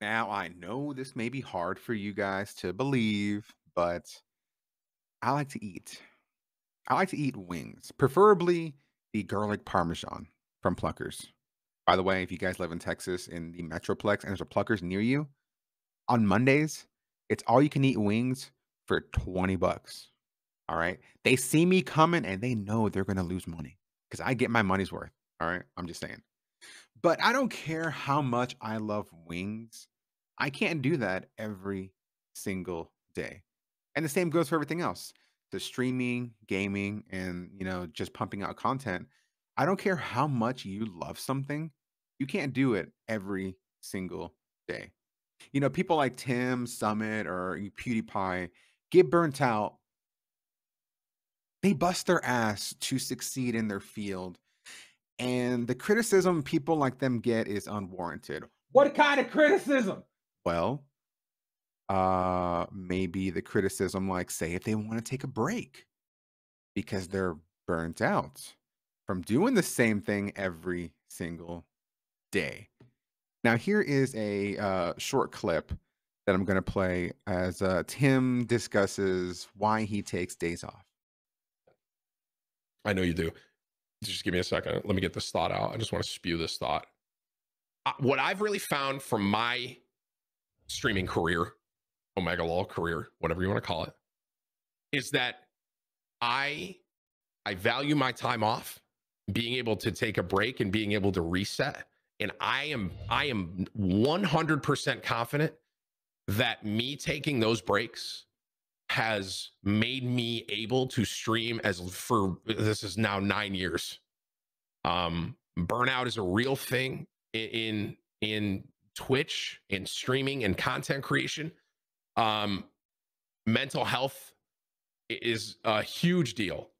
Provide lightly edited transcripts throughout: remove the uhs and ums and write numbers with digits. Now, I know this may be hard for you guys to believe, but I like to eat. I like to eat wings, preferably the garlic parmesan from Pluckers. By the way, if you guys live in Texas in the Metroplex and there's a Pluckers near you, on Mondays, it's all-you-can-eat wings for $20. All right? They see me coming, and they know they're going to lose money because I get my money's worth. All right? I'm just saying. But I don't care how much I love wings. I can't do that every single day. And the same goes for everything else. The streaming, gaming, and, you know, just pumping out content. I don't care how much you love something. You can't do it every single day. You know, people like Tim, Summit, or PewDiePie get burnt out. They bust their ass to succeed in their field. And the criticism people like them get is unwarranted. What kind of criticism? Well, maybe the criticism, like, say, if they want to take a break because they're burnt out from doing the same thing every single day. Now, here is a short clip that I'm going to play as Tim discusses why he takes days off. I know you do. Just give me a second. Let me get this thought out. I just want to spew this thought. What I've really found from my streaming career, Omega LOL career, whatever you want to call it, is that I value my time off, being able to take a break and being able to reset. And I am 100% confident that me taking those breaks has made me able to stream as for this is now 9 years. Burnout is a real thing in Twitch and streaming and content creation. Mental health is a huge deal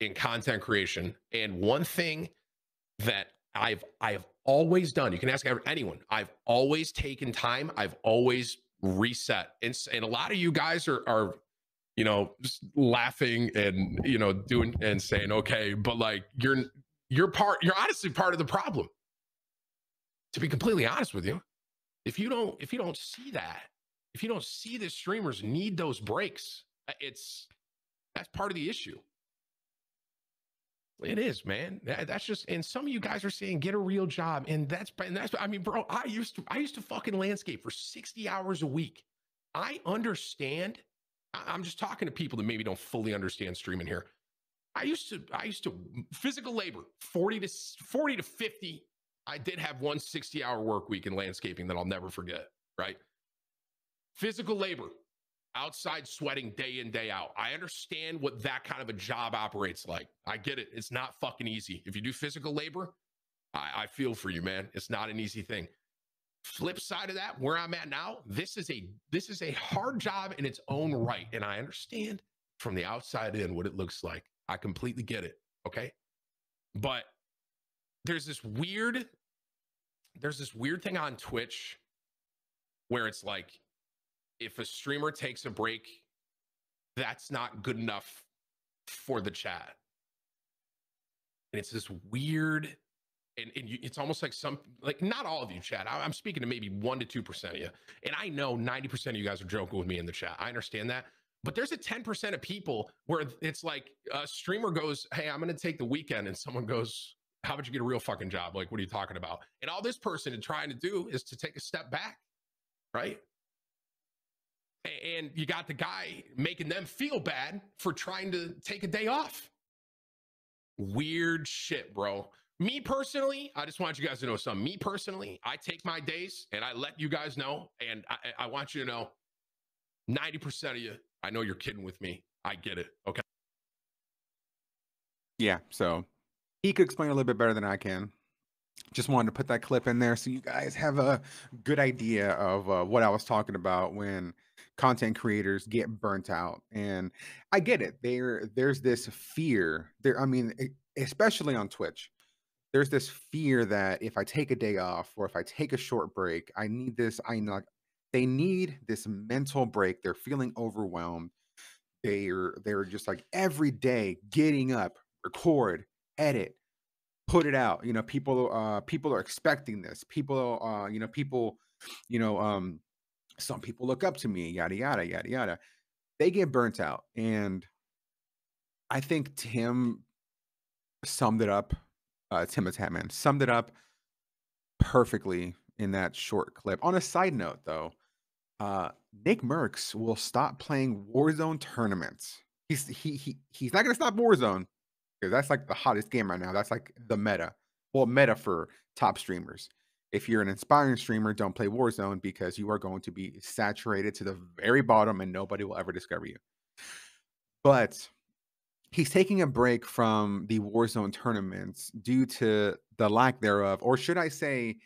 in content creation. And one thing that I've always done, you can ask anyone, I've always taken time. I've always reset. And a lot of you guys are, you know, just laughing and, you know, doing and saying, okay, but like you're honestly part of the problem. To be completely honest with you, if you don't see that, if you don't see the streamers need those breaks, that's part of the issue. It is, man. That's just, and some of you guys are saying, get a real job. And that's, I mean, bro, I used to fucking landscape for 60 hours a week. I understand. I'm just talking to people that maybe don't fully understand streaming here. I used to physical labor 40 to 50. I did have one 60-hour work week in landscaping that I'll never forget. Right. Physical labor, outside sweating day in, day out. I understand what that kind of a job operates like. I get it. It's not fucking easy. If you do physical labor, I feel for you, man. It's not an easy thing. Flip side of that, where I'm at now, this is a hard job in its own right. And I understand from the outside in what it looks like. I completely get it. Okay. But there's this weird thing on Twitch where it's like, if a streamer takes a break, that's not good enough for the chat. And it's this weird, and it's almost like some, like not all of you chat, I'm speaking to maybe 1 to 2% of you. And I know 90% of you guys are joking with me in the chat. I understand that. But there's a 10% of people where it's like a streamer goes, hey, I'm going to take the weekend. And someone goes, how about you get a real fucking job? Like, what are you talking about? And all this person is trying to do is to take a step back, right? And you got the guy making them feel bad for trying to take a day off. Weird shit, bro. Me personally, I just want you guys to know something. Me personally, I take my days and I let you guys know. And I want you to know, 90% of you, I know you're kidding with me. I get it. Okay. Yeah. So he could explain a little bit better than I can. Just wanted to put that clip in there so you guys have a good idea of what I was talking about when content creators get burnt out. And I get it. There's this fear there. I mean, especially on Twitch, there's this fear that if I take a day off or if I take a short break, they need this mental break. They're feeling overwhelmed. They're just like every day getting up, record, edit, put it out. You know, people people are expecting this. People some people look up to me, yada yada yada yada. They get burnt out, and I think Tim summed it up. Tim the Tatman summed it up perfectly in that short clip. On a side note, though, Nickmercs will stop playing Warzone tournaments. He's not gonna stop Warzone because that's like the hottest game right now. That's like the meta. Well, meta for top streamers. If you're an inspiring streamer, don't play Warzone because you are going to be saturated to the very bottom and nobody will ever discover you. But he's taking a break from the Warzone tournaments due to the lack thereof, or should I say,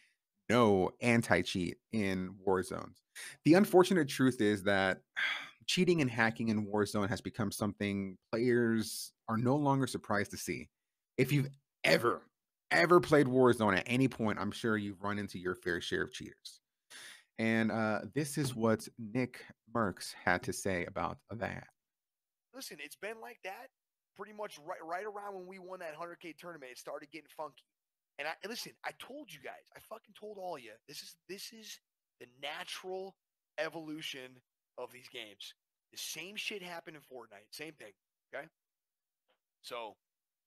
no anti-cheat in Warzones. The unfortunate truth is that cheating and hacking in Warzone has become something players are no longer surprised to see. If you've ever played Warzone at any point, I'm sure you've run into your fair share of cheaters. And this is what Nickmercs had to say about that. Listen, it's been like that pretty much right around when we won that 100K tournament. It started getting funky. And I told you guys, I fucking told all of you, this is the natural evolution of these games. The same shit happened in Fortnite. Same thing, okay? So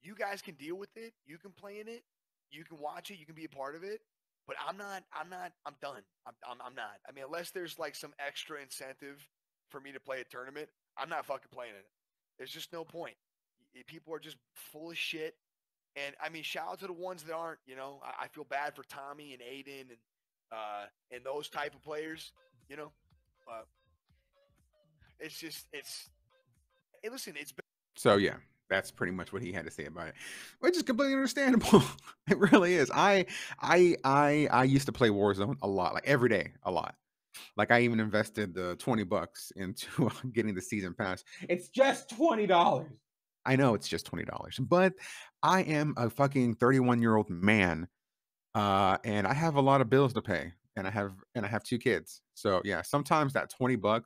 you guys can deal with it. You can play in it. You can watch it. You can be a part of it. But I'm done. I'm not. I mean, unless there's like some extra incentive for me to play a tournament, I'm not fucking playing it. There's just no point. People are just full of shit. And I mean, shout out to the ones that aren't, you know, I feel bad for Tommey and Aiden and those type of players, you know, so yeah, that's pretty much what he had to say about it, which is completely understandable. It really is. I used to play Warzone a lot, like every day, a lot. Like I even invested the $20 into getting the season pass. It's just $20. I know it's just $20, but I am a fucking 31-year-old man, and I have a lot of bills to pay, and I have two kids. So yeah, sometimes that $20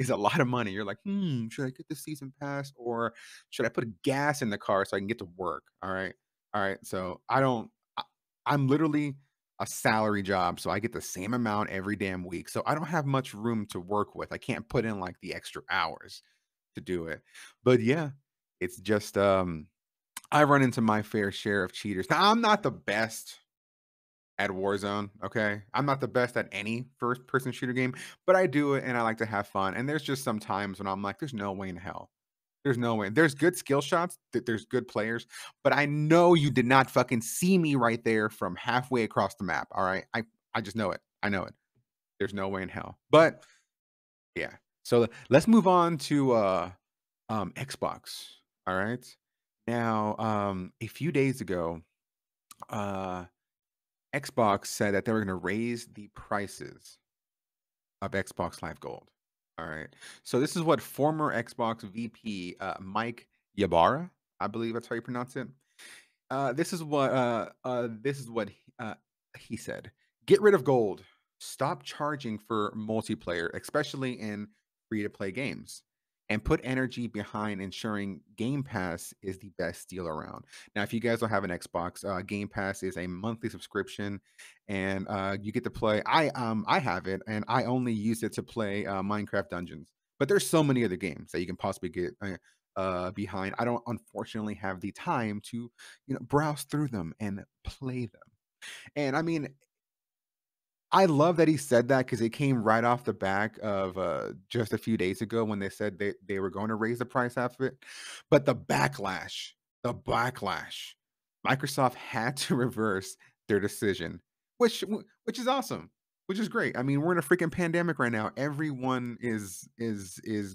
is a lot of money. You're like, should I get the season pass, or should I put gas in the car so I can get to work? All right. So I'm literally a salary job, so I get the same amount every damn week. So I don't have much room to work with. I can't put in like the extra hours to do it. But yeah, it's just I run into my fair share of cheaters. Now, I'm not the best at Warzone, okay? I'm not the best at any first-person shooter game, but I do it and I like to have fun. And there's just some times when I'm like, there's no way in hell. There's no way. There's good skill shots. There's good players. But I know you did not fucking see me right there from halfway across the map. All right. I just know it. I know it. There's no way in hell. But yeah. So let's move on to Xbox. All right. Now, a few days ago, Xbox said that they were going to raise the prices of Xbox Live Gold. All right. So this is what former Xbox VP Mike Ybarra, I believe that's how you pronounce it. This is what he said. Get rid of gold. Stop charging for multiplayer, especially in free-to-play games, and put energy behind ensuring Game Pass is the best deal around. Now, if you guys don't have an Xbox, Game Pass is a monthly subscription, and you get to play. I have it, and I only use it to play Minecraft Dungeons. But there's so many other games that you can possibly get behind. I don't, unfortunately, have the time to, you know, browse through them and play them. And I mean, I love that he said that because it came right off the back of just a few days ago when they said they were going to raise the price of it. But the backlash, Microsoft had to reverse their decision, which is awesome, which is great. I mean, we're in a freaking pandemic right now. Everyone is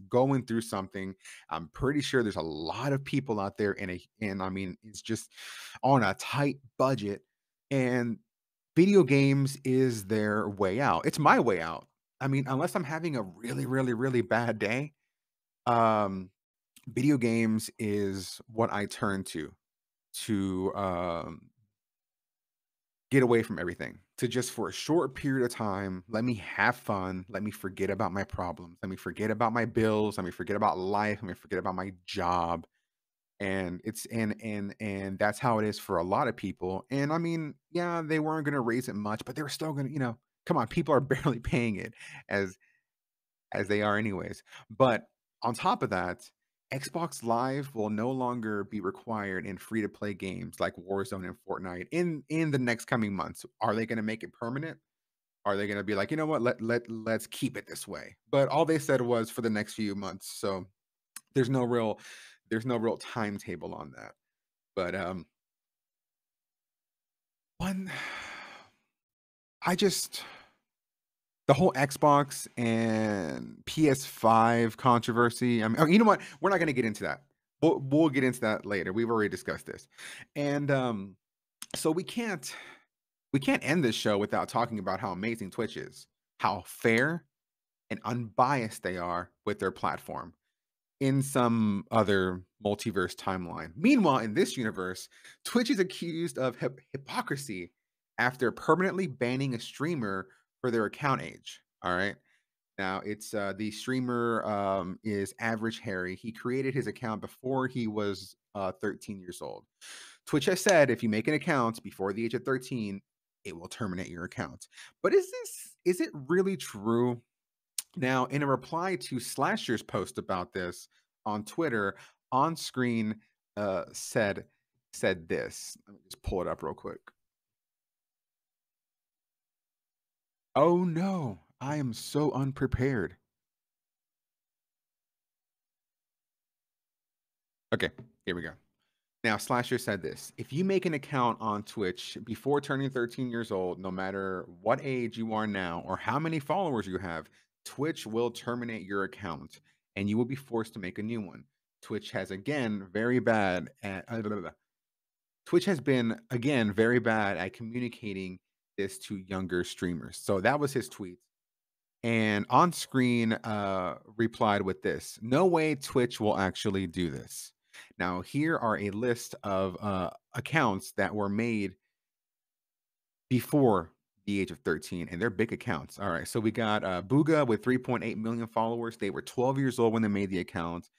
going through something. I'm pretty sure there's a lot of people out there and I mean, it's just on a tight budget, and video games is their way out. It's my way out. I mean, unless I'm having a really, really, really bad day, video games is what I turn to get away from everything. To just for a short period of time, let me have fun. Let me forget about my problems. Let me forget about my bills. Let me forget about life. Let me forget about my job. And it's and that's how it is for a lot of people. And I mean, yeah, they weren't going to raise it much, but they were still going to, you know, come on, people are barely paying it as they are anyways. But on top of that, Xbox Live will no longer be required in free-to-play games like Warzone and Fortnite in the next coming months. Are they going to make it permanent? Are they going to be like, you know what, let's keep it this way? But all they said was for the next few months. So there's no real timetable on that. But the whole Xbox and PS5 controversy. I mean, you know what? We're not going to get into that. We'll get into that later. We've already discussed this. And so we can't end this show without talking about how amazing Twitch is, how fair and unbiased they are with their platform in some other multiverse timeline. Meanwhile, in this universe, Twitch is accused of hypocrisy after permanently banning a streamer for their account age. All right. Now it's the streamer is Average Harry. He created his account before he was 13 years old. Twitch has said if you make an account before the age of 13, it will terminate your account. But is it really true? Now, in a reply to Slasher's post about this on Twitter, On Screen said this. Let me just pull it up real quick. Oh no, I am so unprepared. Okay, here we go. Now, Slasher said this. If you make an account on Twitch before turning 13 years old, no matter what age you are now or how many followers you have, Twitch will terminate your account and you will be forced to make a new one. Twitch has been, again, very bad at communicating this to younger streamers. So that was his tweet. And On Screen replied with this. No way Twitch will actually do this. Now, here are a list of accounts that were made before the age of 13, and they're big accounts. All right, so we got Bugha with 3.8 million followers. They were 12 years old when they made the account.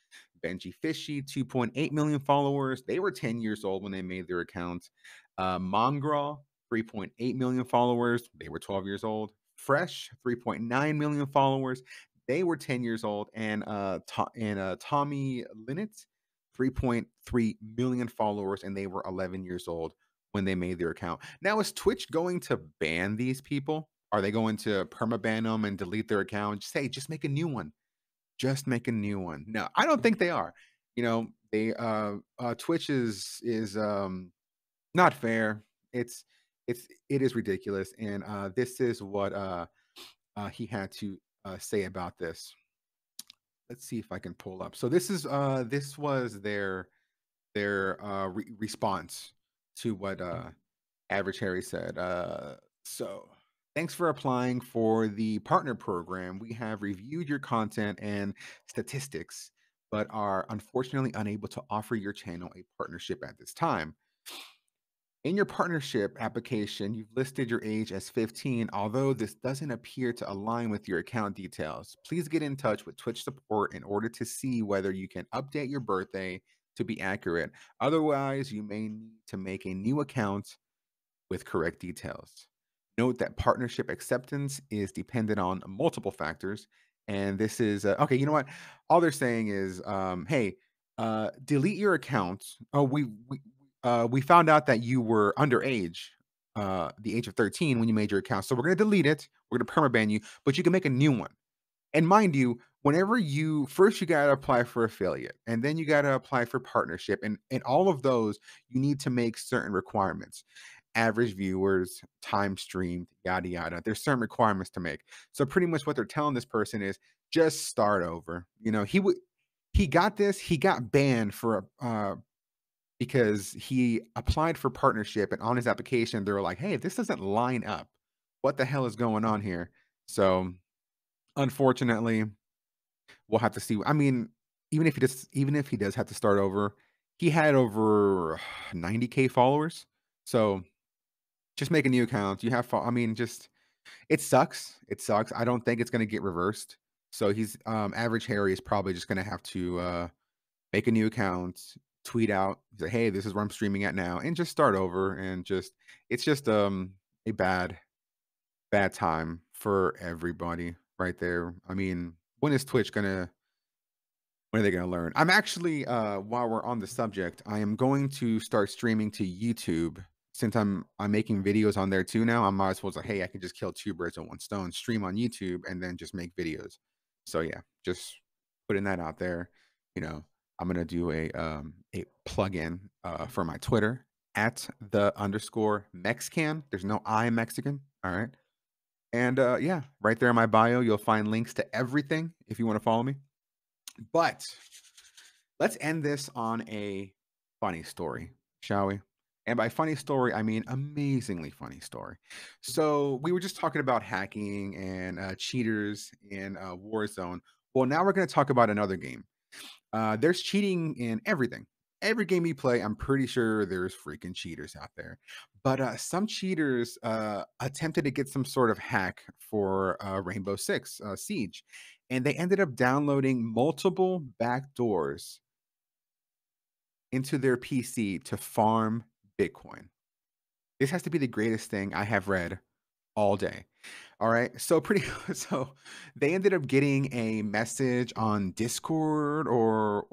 Benji Fishy, 2.8 million followers. They were 10 years old when they made their account. Mongraal, 3.8 million followers. They were 12 years old. Fresh, 3.9 million followers. They were 10 years old. And Tommey 3.3 million followers, and they were 11 years old when they made their account. Now, is Twitch going to ban these people? Are they going to permaban them and delete their account? Just say, just make a new one. Just make a new one. No, I don't think they are. You know, they Twitch is not fair. It is ridiculous, and this is what he had to say about this. Let's see if I can pull up. So this was their response to what Average Harry said. So thanks for applying for the partner program. We have reviewed your content and statistics, but are unfortunately unable to offer your channel a partnership at this time. In your partnership application, you've listed your age as 15, although this doesn't appear to align with your account details. Please get in touch with Twitch support in order to see whether you can update your birthday to be accurate. Otherwise, you may need to make a new account with correct details. Note that partnership acceptance is dependent on multiple factors. And this is, okay, you know what? All they're saying is, hey, delete your account. Oh, we found out that you were underage, the age of 13 when you made your account. So we're going to delete it. We're going to permaban you, but you can make a new one. And mind you, whenever you got to apply for affiliate, and then you got to apply for partnership. And in all of those, you need to make certain requirements, average viewers, time streamed, yada, yada. There's certain requirements to make. So pretty much what they're telling this person is just start over. You know, he got this, he got banned for a, because he applied for partnership, and on his application, they were like, hey, this doesn't line up. What the hell is going on here? So unfortunately, we'll have to see. I mean, even if he does have to start over, he had over 90K followers. So just make a new account. You have, I mean, just, it sucks. It sucks. I don't think it's going to get reversed. So Average Harry is probably just going to have to make a new account, tweet out, say, hey, this is where I'm streaming at now, and just start over. And just, it's just a bad time for everybody right there. I mean, when is Twitch gonna, when are they gonna learn? I'm actually, while we're on the subject, I am going to start streaming to YouTube. Since I'm making videos on there too now, I might as well say, hey, I can just kill two birds with one stone, stream on YouTube, and then just make videos. So yeah, just putting that out there. You know, I'm gonna do a plug-in for my Twitter at @_Mexican. There's no I in Mexican. All right, and yeah, right there in my bio, you'll find links to everything if you want to follow me. But let's end this on a funny story, shall we? And by funny story, I mean amazingly funny story. So we were just talking about hacking and cheaters in Warzone. Well, now we're going to talk about another game. There's cheating in everything. Every game you play, I'm pretty sure there's freaking cheaters out there. But some cheaters attempted to get some sort of hack for Rainbow Six Siege. And they ended up downloading multiple backdoors into their PC to farm Bitcoin. This has to be the greatest thing I have read all day. All right. So so they ended up getting a message on Discord or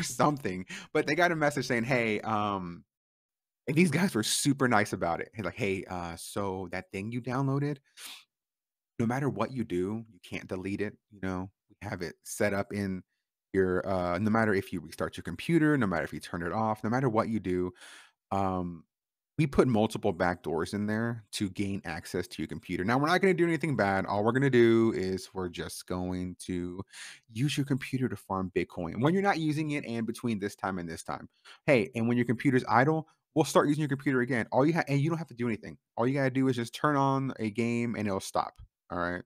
something, but they got a message saying, hey, and these guys were super nice about it. They're like, hey, so that thing you downloaded, no matter what you do, you can't delete it. You know, we have it set up in your, no matter if you restart your computer, no matter if you turn it off, no matter what you do, we put multiple backdoors in there to gain access to your computer. Now, we're not going to do anything bad. All we're going to do is we're just going to use your computer to farm Bitcoin. When you're not using it and between this time and this time. Hey, and when your computer's idle, we'll start using your computer again. All you have, and you don't have to do anything. All you got to do is just turn on a game and it'll stop. All right.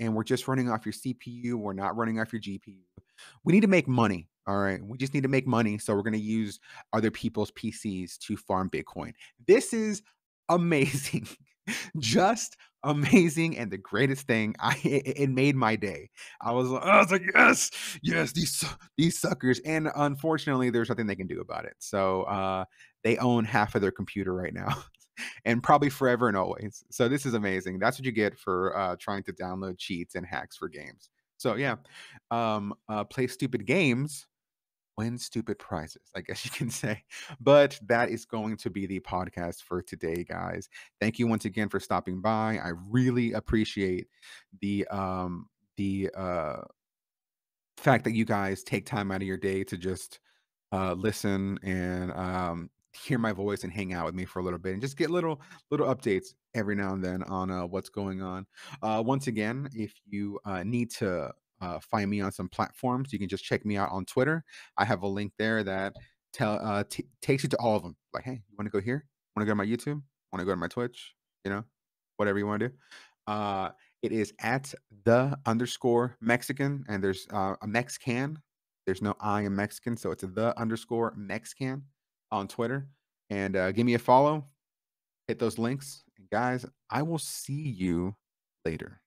And we're just running off your CPU. We're not running off your GPU. We need to make money. All right. We just need to make money. So we're going to use other people's PCs to farm Bitcoin. This is amazing. Just amazing. And the greatest thing, it made my day. I was like, yes, these suckers. And unfortunately, there's nothing they can do about it. So they own half of their computer right now and probably forever and always. So this is amazing. That's what you get for trying to download cheats and hacks for games. So yeah, play stupid games, win stupid prizes, I guess you can say. But that is going to be the podcast for today, guys. Thank you once again for stopping by. I really appreciate the fact that you guys take time out of your day to just listen and hear my voice and hang out with me for a little bit and just get little updates every now and then on what's going on. Once again, if you need to find me on some platforms, you can just check me out on Twitter. I have a link there that takes you to all of them. Like, hey, you want to go here? Want to go to my YouTube? Want to go to my Twitch? You know, whatever you want to do. It is at @_Mexican, and there's a Mexican. There's no I in Mexican, so it's @_Mexican. On Twitter, and give me a follow, hit those links, and guys, I will see you later.